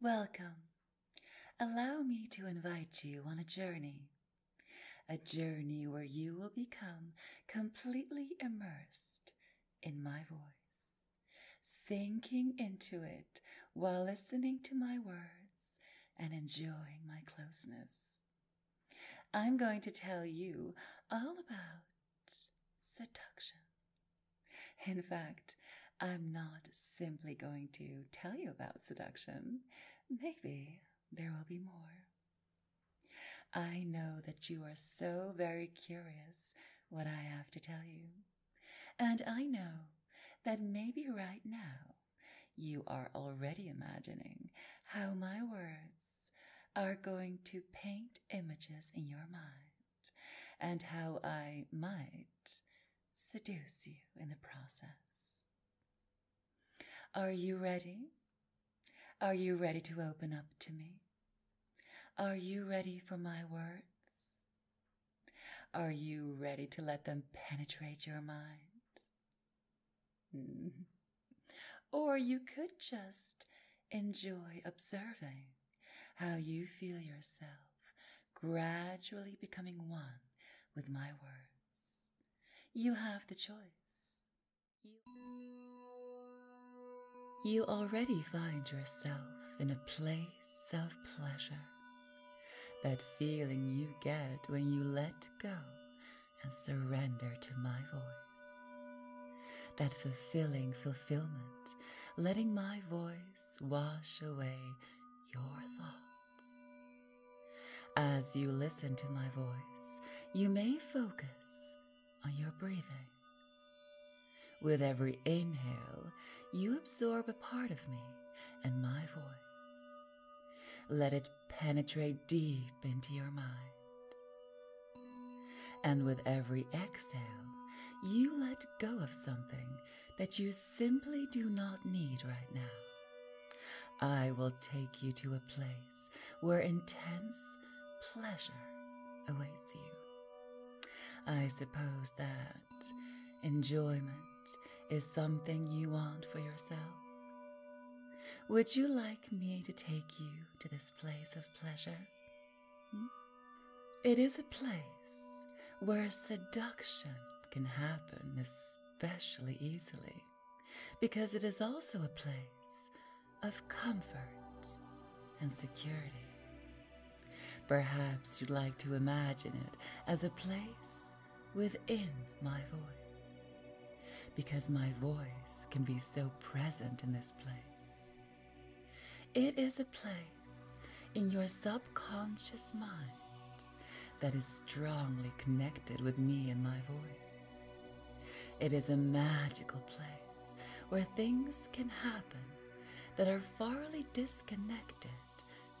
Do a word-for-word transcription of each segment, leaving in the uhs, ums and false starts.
Welcome. Allow me to invite you on a journey. A journey where you will become completely immersed in my voice, sinking into it while listening to my words and enjoying my closeness. I'm going to tell you all about seduction. In fact, I'm not simply going to tell you about seduction. Maybe there will be more. I know that you are so very curious what I have to tell you. And I know that maybe right now you are already imagining how my words are going to paint images in your mind and how I might seduce you in the process. Are you ready? Are you ready to open up to me? Are you ready for my words? Are you ready to let them penetrate your mind? Mm. Or you could just enjoy observing how you feel yourself gradually becoming one with my words. You have the choice. You, you already find yourself in a place of pleasure. That feeling you get when you let go and surrender to my voice. That fulfilling fulfillment, letting my voice wash away your thoughts. As you listen to my voice, you may focus on your breathing. With every inhale, you absorb a part of me and my voice. Let it penetrate deep into your mind. And with every exhale, you let go of something that you simply do not need right now. I will take you to a place where intense pleasure awaits you. I suppose that enjoyment is something you want for yourself. Would you like me to take you to this place of pleasure? Hmm? It is a place where seduction can happen especially easily, because it is also a place of comfort and security. Perhaps you'd like to imagine it as a place within my voice, because my voice can be so present in this place. It is a place in your subconscious mind that is strongly connected with me and my voice. It is a magical place where things can happen that are farly disconnected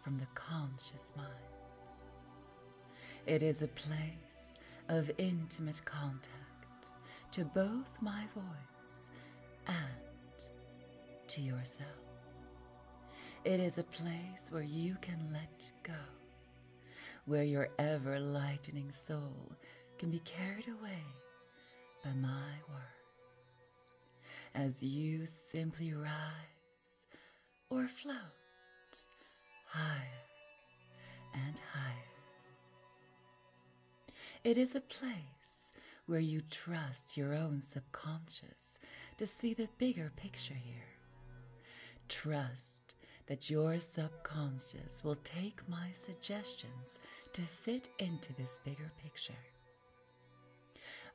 from the conscious mind. It is a place of intimate contact to both my voice and to yourself. It is a place where you can let go, where your ever-lightening soul can be carried away by my words, as you simply rise or float higher and higher. It is a place where you trust your own subconscious to see the bigger picture here. Trust that your subconscious will take my suggestions to fit into this bigger picture.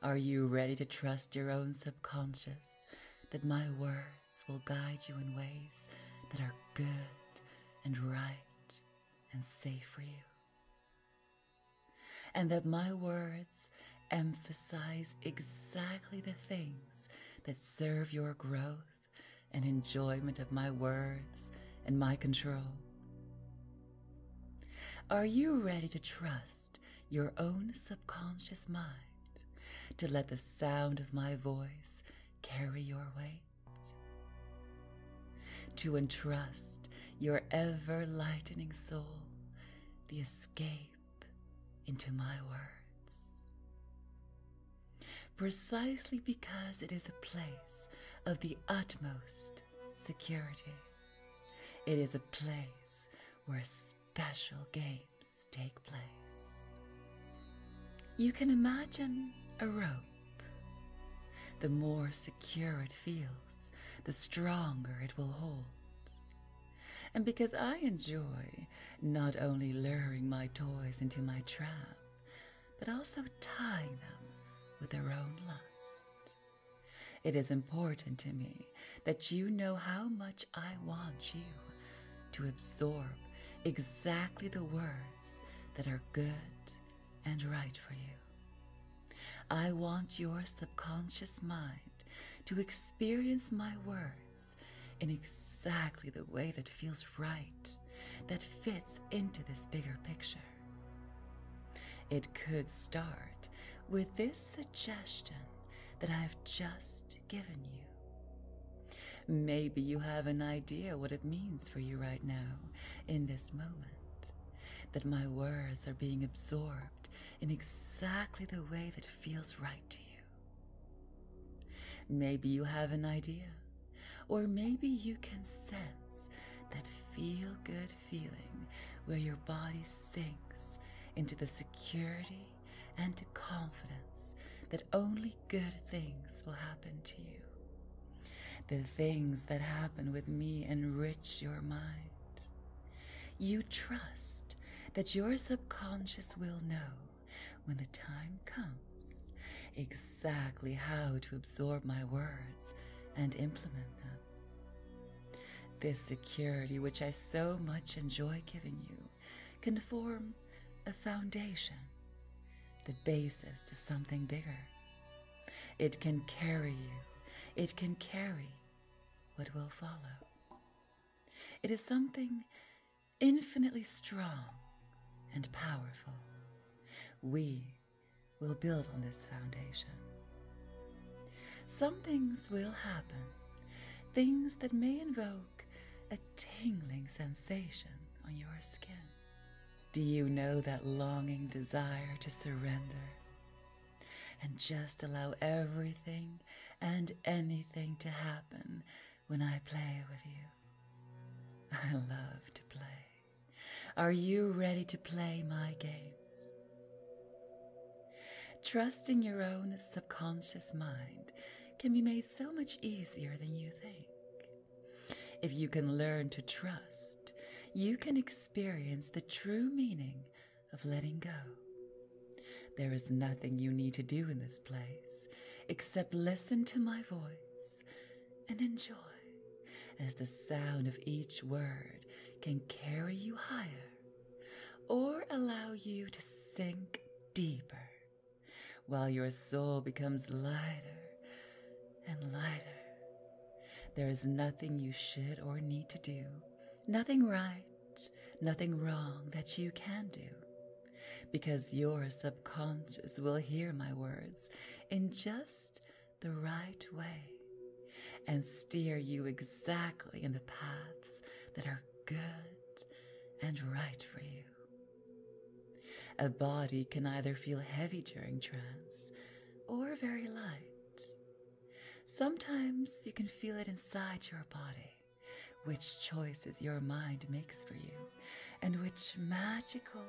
Are you ready to trust your own subconscious that my words will guide you in ways that are good and right and safe for you? And that my words emphasize exactly the things that serve your growth and enjoyment of my words and my control? Are you ready to trust your own subconscious mind to let the sound of my voice carry your weight? To entrust your ever-lightening soul the escape into my words? Precisely because it is a place of the utmost security. It is a place where special games take place. You can imagine a rope. The more secure it feels, the stronger it will hold. And because I enjoy not only luring my toys into my trap, but also tying them with their own lust, it is important to me that you know how much I want you to absorb exactly the words that are good and right for you. I want your subconscious mind to experience my words in exactly the way that feels right, that fits into this bigger picture. It could start with this suggestion that I've just given you. Maybe you have an idea what it means for you right now, in this moment, that my words are being absorbed in exactly the way that feels right to you. Maybe you have an idea, or maybe you can sense that feel-good feeling where your body sinks into the security and to confidence that only good things will happen to you. The things that happen with me enrich your mind. You trust that your subconscious will know, when the time comes, exactly how to absorb my words and implement them. This security, which I so much enjoy giving you, can form a foundation, the basis to something bigger. It can carry you. It can carry what will follow. It is something infinitely strong and powerful. We will build on this foundation. Some things will happen, things that may invoke a tingling sensation on your skin. Do you know that longing desire to surrender and just allow everything and anything to happen when I play with you? I love to play. Are you ready to play my games? Trusting your own subconscious mind can be made so much easier than you think. If you can learn to trust, you can experience the true meaning of letting go. There is nothing you need to do in this place except listen to my voice and enjoy, as the sound of each word can carry you higher or allow you to sink deeper, while your soul becomes lighter and lighter. There is nothing you should or need to do, nothing right, nothing wrong that you can do, because your subconscious will hear my words in just the right way and steer you exactly in the paths that are good and right for you. A body can either feel heavy during trance or very light. Sometimes you can feel it inside your body, which choices your mind makes for you, and which magical,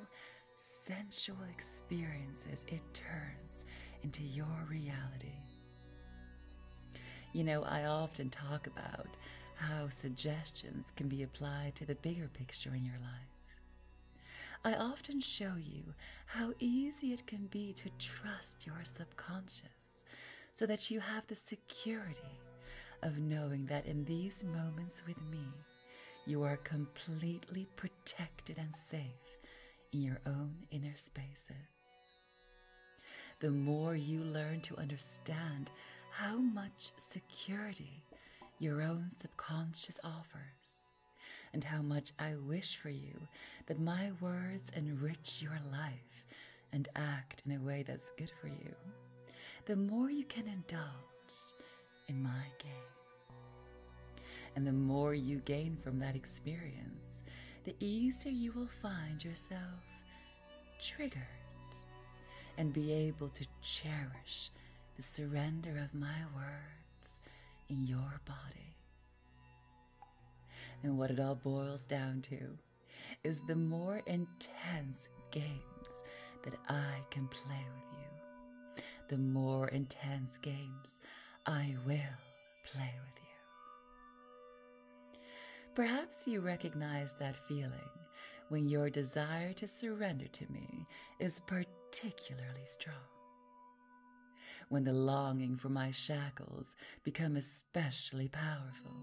sensual experiences it turns into your reality. You know, I often talk about how suggestions can be applied to the bigger picture in your life. I often show you how easy it can be to trust your subconscious, so that you have the security of knowing that in these moments with me, you are completely protected and safe in your own inner spaces. The more you learn to understand how much security your own subconscious offers, and how much I wish for you that my words enrich your life and act in a way that's good for you, the more you can indulge in my game. And the more you gain from that experience, the easier you will find yourself triggered and be able to cherish the surrender of my words in your body. And what it all boils down to is the more intense games that I can play with you. The more intense games I will play with you. Perhaps you recognize that feeling when your desire to surrender to me is particularly strong. When the longing for my shackles become especially powerful.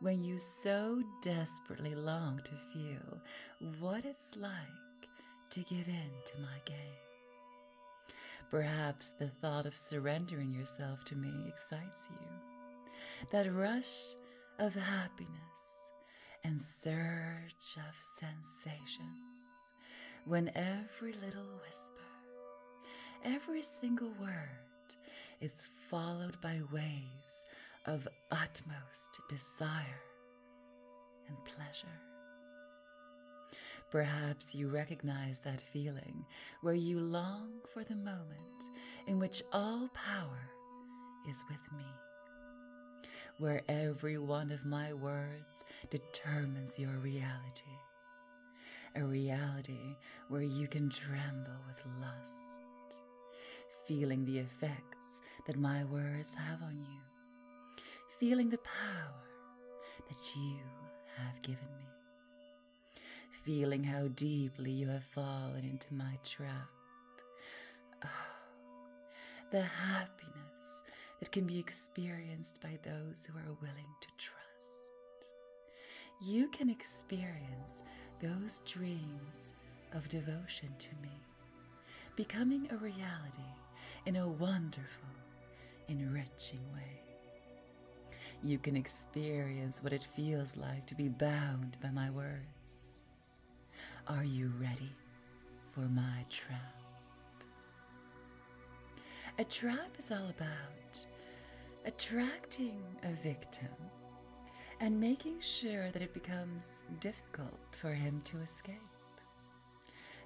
When you so desperately long to feel what it's like to give in to my game. Perhaps the thought of surrendering yourself to me excites you. That rush of happiness and surge of sensations when every little whisper, every single word is followed by waves of utmost desire and pleasure. Perhaps you recognize that feeling where you long for the moment in which all power is with me, where every one of my words determines your reality, a reality where you can tremble with lust, feeling the effects that my words have on you, feeling the power that you have given me, feeling how deeply you have fallen into my trap. Oh, the happiness that can be experienced by those who are willing to trust. You can experience those dreams of devotion to me, becoming a reality in a wonderful, enriching way. You can experience what it feels like to be bound by my words. Are you ready for my trap? A trap is all about attracting a victim and making sure that it becomes difficult for him to escape.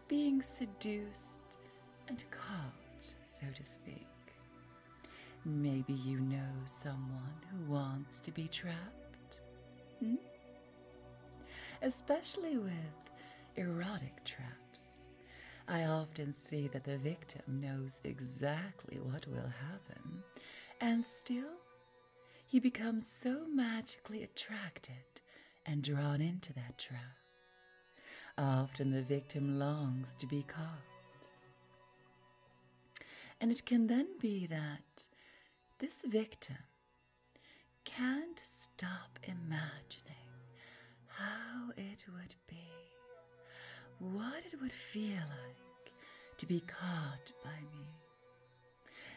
Being seduced and caught, so to speak. Maybe you know someone who wants to be trapped, hmm? Especially with erotic traps. I often see that the victim knows exactly what will happen, and still he becomes so magically attracted and drawn into that trap. Often the victim longs to be caught. And it can then be that this victim can't stop imagining how it would be, what it would feel like to be caught by me.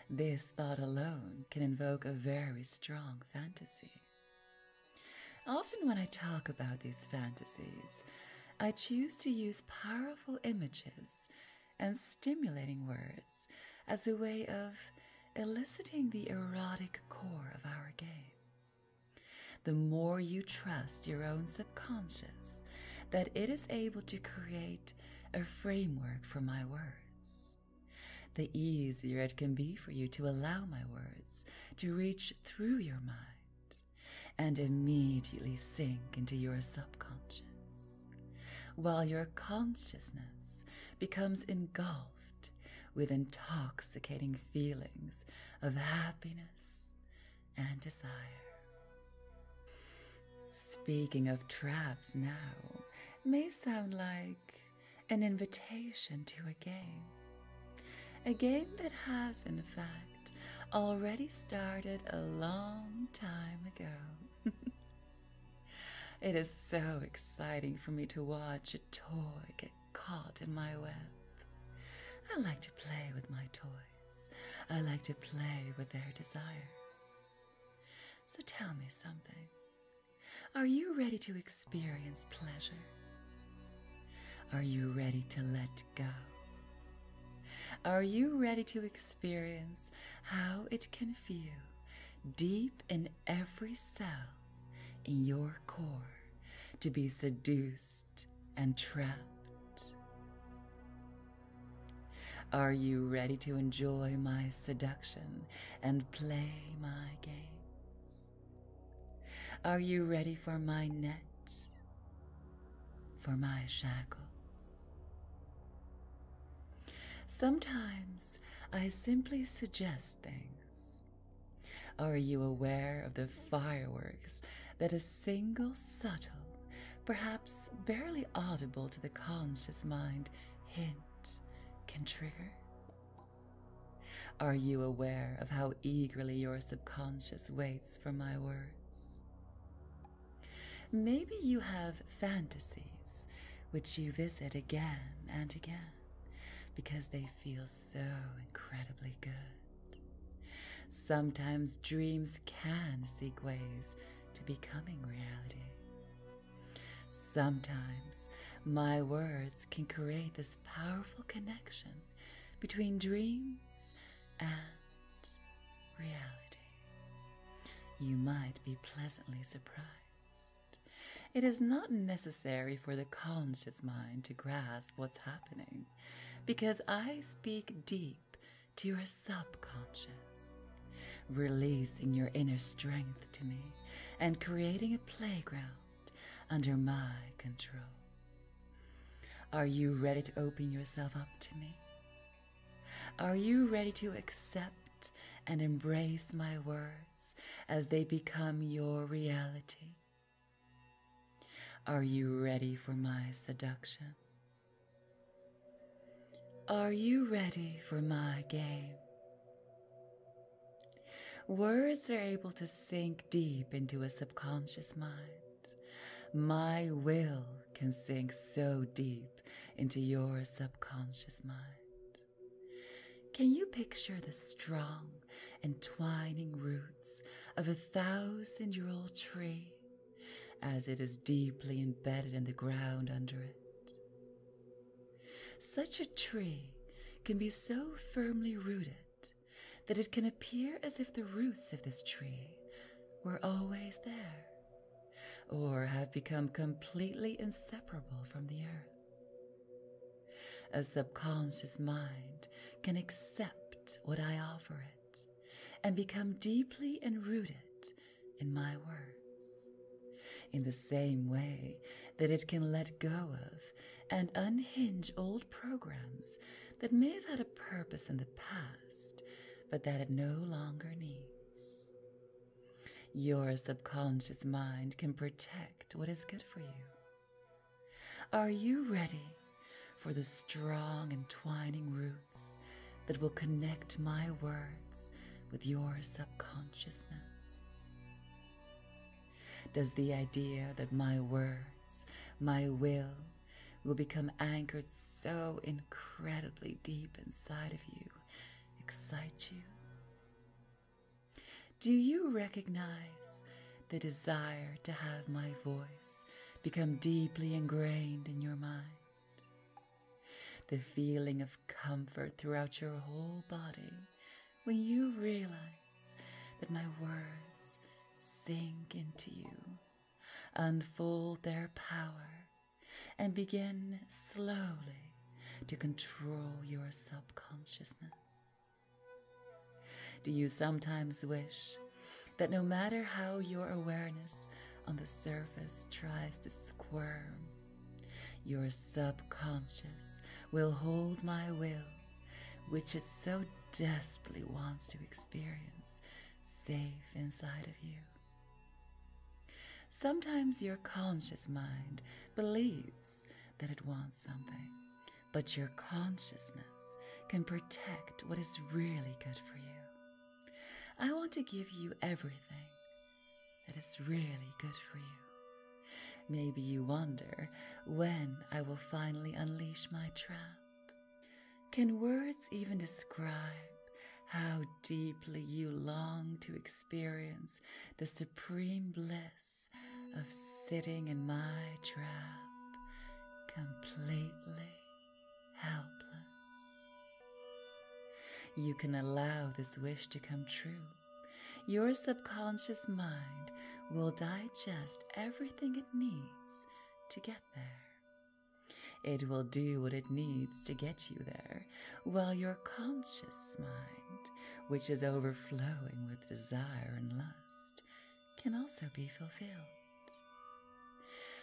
This thought alone can invoke a very strong fantasy. Often when I talk about these fantasies, I choose to use powerful images and stimulating words as a way of eliciting the erotic core of our game. The more you trust your own subconscious, that it is able to create a framework for my words, the easier it can be for you to allow my words to reach through your mind and immediately sink into your subconscious, while your consciousness becomes engulfed with intoxicating feelings of happiness and desire. Speaking of traps now may sound like an invitation to a game. A game that has, in fact, already started a long time ago. It is so exciting for me to watch a toy get caught in my web. I like to play with my toys. I like to play with their desires. So tell me something. Are you ready to experience pleasure? Are you ready to let go? Are you ready to experience how it can feel deep in every cell in your core to be seduced and trapped? Are you ready to enjoy my seduction and play my games? Are you ready for my net, for my shackles. Sometimes I simply suggest things. Are you aware of the fireworks that a single subtle, perhaps barely audible to the conscious mind, hint can trigger? Are you aware of how eagerly your subconscious waits for my words? Maybe you have fantasies which you visit again and again because they feel so incredibly good. Sometimes dreams can seek ways to becoming reality. Sometimes my words can create this powerful connection between dreams and reality. You might be pleasantly surprised. It is not necessary for the conscious mind to grasp what's happening, because I speak deep to your subconscious, releasing your inner strength to me and creating a playground under my control. Are you ready to open yourself up to me? Are you ready to accept and embrace my words as they become your reality? Are you ready for my seduction? Are you ready for my game? Words are able to sink deep into a subconscious mind. My will can sink so deep into your subconscious mind. Can you picture the strong, entwining roots of a thousand-year-old tree as it is deeply embedded in the ground under it? Such a tree can be so firmly rooted that it can appear as if the roots of this tree were always there, or have become completely inseparable from the earth. A subconscious mind can accept what I offer it and become deeply enrooted in my words, in the same way that it can let go of and unhinge old programs that may have had a purpose in the past, but that it no longer needs. Your subconscious mind can protect what is good for you. Are you ready for the strong entwining roots that will connect my words with your subconsciousness? Does the idea that my words, my will, will become anchored so incredibly deep inside of you excite you? Do you recognize the desire to have my voice become deeply ingrained in your mind? The feeling of comfort throughout your whole body when you realize that my words sink into you, unfold their power, and begin slowly to control your subconsciousness? Do you sometimes wish that no matter how your awareness on the surface tries to squirm, your subconscious will hold my will, which it so desperately wants to experience, safe inside of you? Sometimes your conscious mind believes that it wants something, but your consciousness can protect what is really good for you. I want to give you everything that is really good for you. Maybe you wonder when I will finally unleash my trap. Can words even describe how deeply you long to experience the supreme bliss of sitting in my trap, completely helpless? You can allow this wish to come true. Your subconscious mind will digest everything it needs to get there. It will do what it needs to get you there, while your conscious mind, which is overflowing with desire and lust, can also be fulfilled.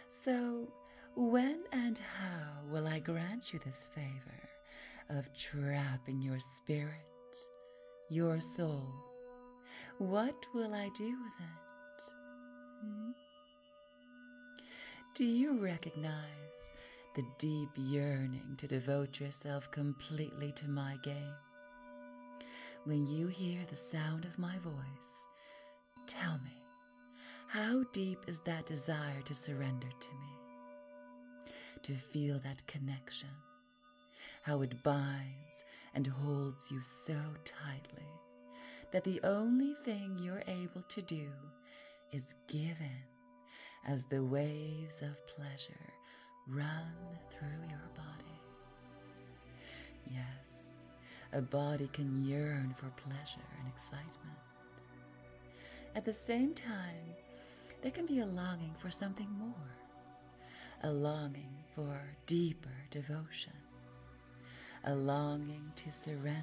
So, When and how will I grant you this favor of trapping your spirit, your soul? What will I do with it? Hmm? Do you recognize the deep yearning to devote yourself completely to my game? When you hear the sound of my voice, tell me, how deep is that desire to surrender to me? To feel that connection, how it binds and holds you so tightly that the only thing you're able to do is give in as the waves of pleasure run through your body. Yes, a body can yearn for pleasure and excitement. At the same time, there can be a longing for something more, a longing for deeper devotion, a longing to surrender,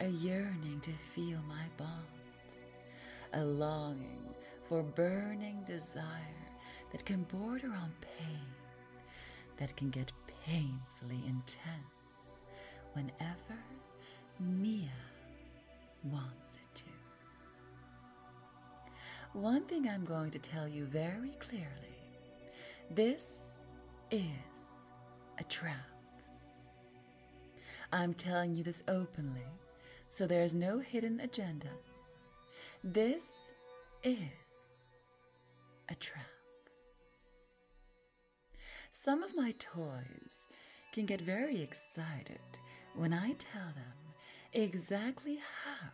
a yearning to feel my bond, a longing for burning desire that can border on pain, that can get painfully intense whenever Mia wants it to. One thing I'm going to tell you very clearly, this is a trap. I'm telling you this openly, so there's no hidden agendas. This is a trap. Some of my toys can get very excited when I tell them exactly how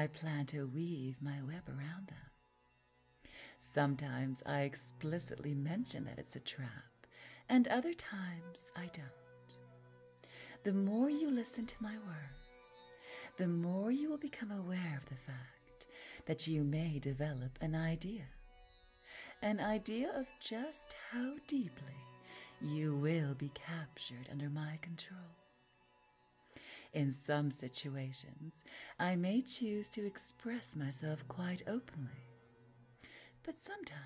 I plan to weave my web around them. Sometimes I explicitly mention that it's a trap, and other times I don't. The more you listen to my words, the more you will become aware of the fact that you may develop an idea, an idea of just how deeply you will be captured under my control. In some situations, I may choose to express myself quite openly, but sometimes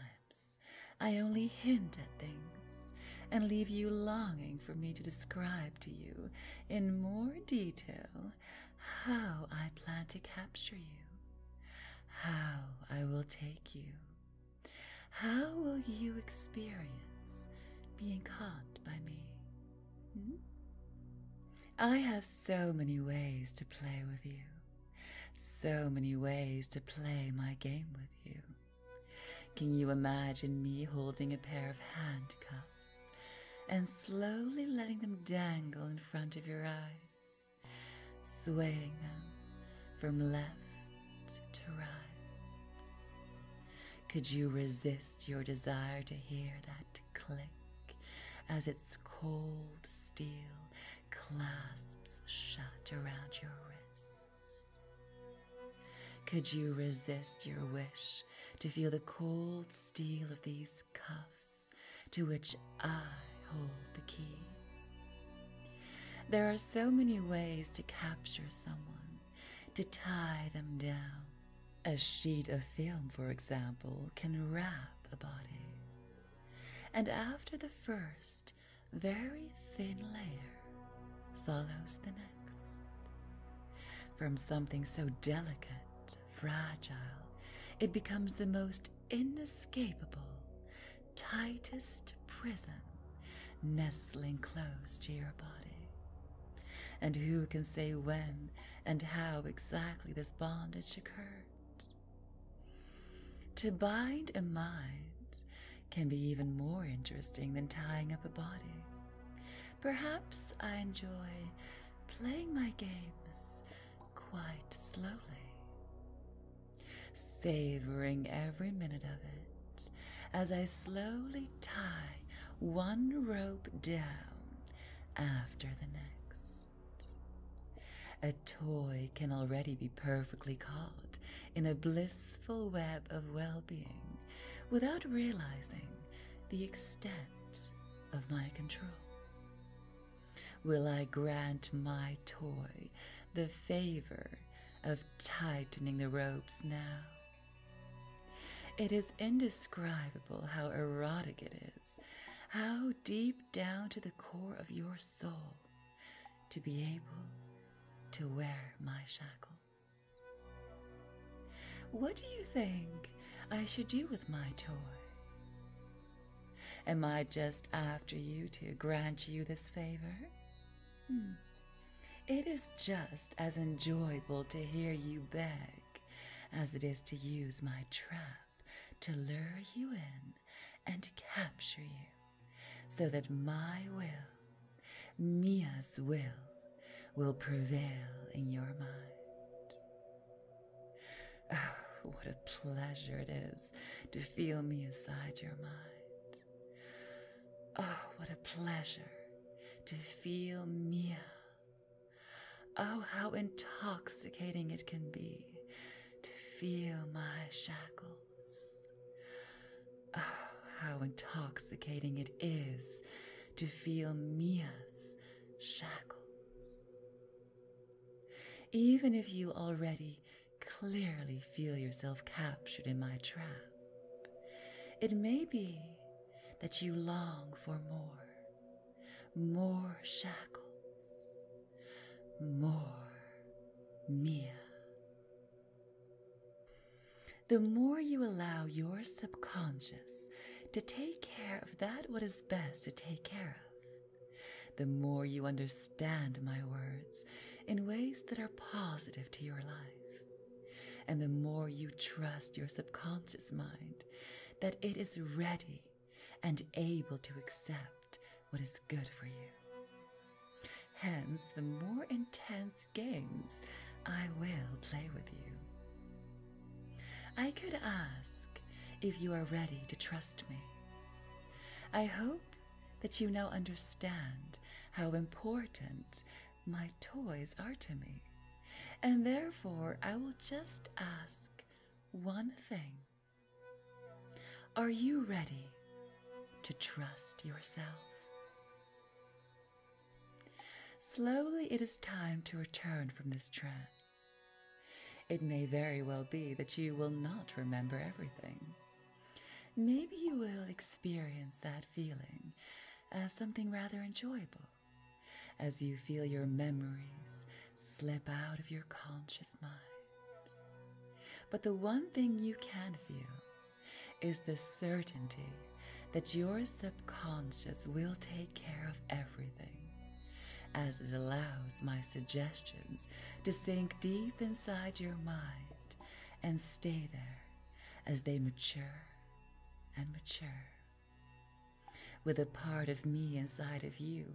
I only hint at things and leave you longing for me to describe to you in more detail how I plan to capture you, how I will take you, how will you experience being caught by me. Hmm? I have so many ways to play with you, so many ways to play my game with you. Can you imagine me holding a pair of handcuffs and slowly letting them dangle in front of your eyes, swaying them from left to right? Could you resist your desire to hear that click as its cold steel clasps shut around your wrists? Could you resist your wish to feel the cold steel of these cuffs to which I hold the key? There are so many ways to capture someone, to tie them down. A sheet of film, for example, can wrap a body. And after the first very thin layer follows the next. From something so delicate, fragile, it becomes the most inescapable, tightest prison, nestling close to your body. And who can say when and how exactly this bondage occurred? To bind a mind can be even more interesting than tying up a body. Perhaps I enjoy playing my games quite slowly, savoring every minute of it as I slowly tie one rope down after the next. A toy can already be perfectly caught in a blissful web of well-being without realizing the extent of my control. Will I grant my toy the favor of tightening the ropes now? It is indescribable how erotic it is how deep down to the core of your soul to be able to wear my shackles. What do you think I should do with my toy? Am I just after you to grant you this favor? Hmm. It is just as enjoyable to hear you beg as it is to use my trap to lure you in and to capture you, so that my will, Mia's will, will prevail in your mind. Oh, what a pleasure it is to feel me inside your mind. Oh, what a pleasure to feel Mia. Oh, how intoxicating it can be to feel my shackles. Oh, how intoxicating it is to feel Mia's shackles. Even if you already clearly feel yourself captured in my trap, it may be that you long for more, more shackles, more Mia. The more you allow your subconscious to take care of that what is best to take care of, the more you understand my words in ways that are positive to your life, and the more you trust your subconscious mind that it is ready and able to accept what is good for you. Hence, the more intense games I will play with you. I could ask if you are ready to trust me. I hope that you now understand how important my toys are to me, and therefore I will just ask one thing. Are you ready to trust yourself? Slowly it is time to return from this trance. It may very well be that you will not remember everything. Maybe you will experience that feeling as something rather enjoyable, as you feel your memories slip out of your conscious mind. But the one thing you can feel is the certainty that your subconscious will take care of everything, as it allows my suggestions to sink deep inside your mind and stay there as they mature and mature. With a part of me inside of you,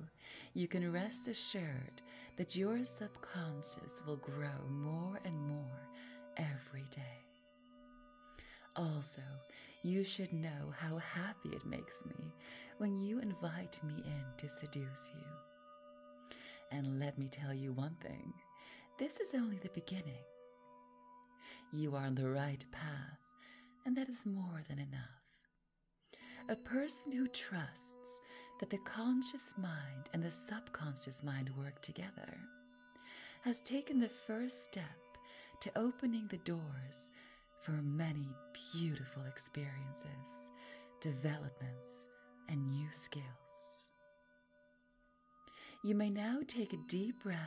you can rest assured that your subconscious will grow more and more every day. Also, you should know how happy it makes me when you invite me in to seduce you. And let me tell you one thing, this is only the beginning. You are on the right path, and that is more than enough. A person who trusts that the conscious mind and the subconscious mind work together has taken the first step to opening the doors for many beautiful experiences, developments, and new skills. You may now take a deep breath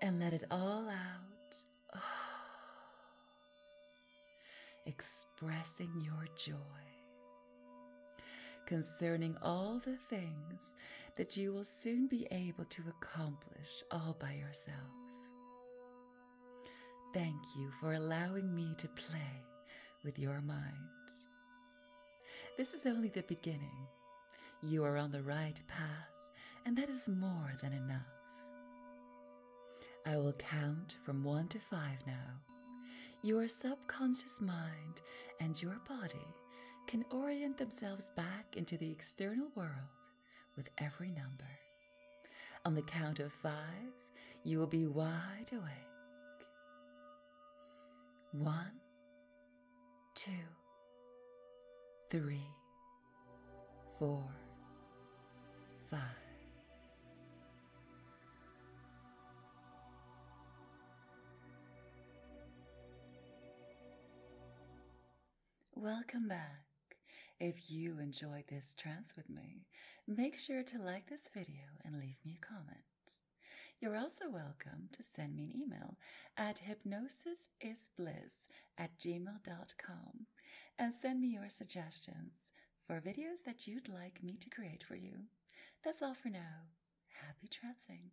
and let it all out, oh, expressing your joy concerning all the things that you will soon be able to accomplish all by yourself. Thank you for allowing me to play with your mind. This is only the beginning. You are on the right path, and that is more than enough. I will count from one to five now. Your subconscious mind and your body can orient themselves back into the external world with every number. On the count of five, you will be wide awake. One, two, three, four, five. Welcome back. If you enjoyed this trance with me, make sure to like this video and leave me a comment. You're also welcome to send me an email at hypnosis is bliss at gmail dot com and send me your suggestions for videos that you'd like me to create for you. That's all for now. Happy trancing!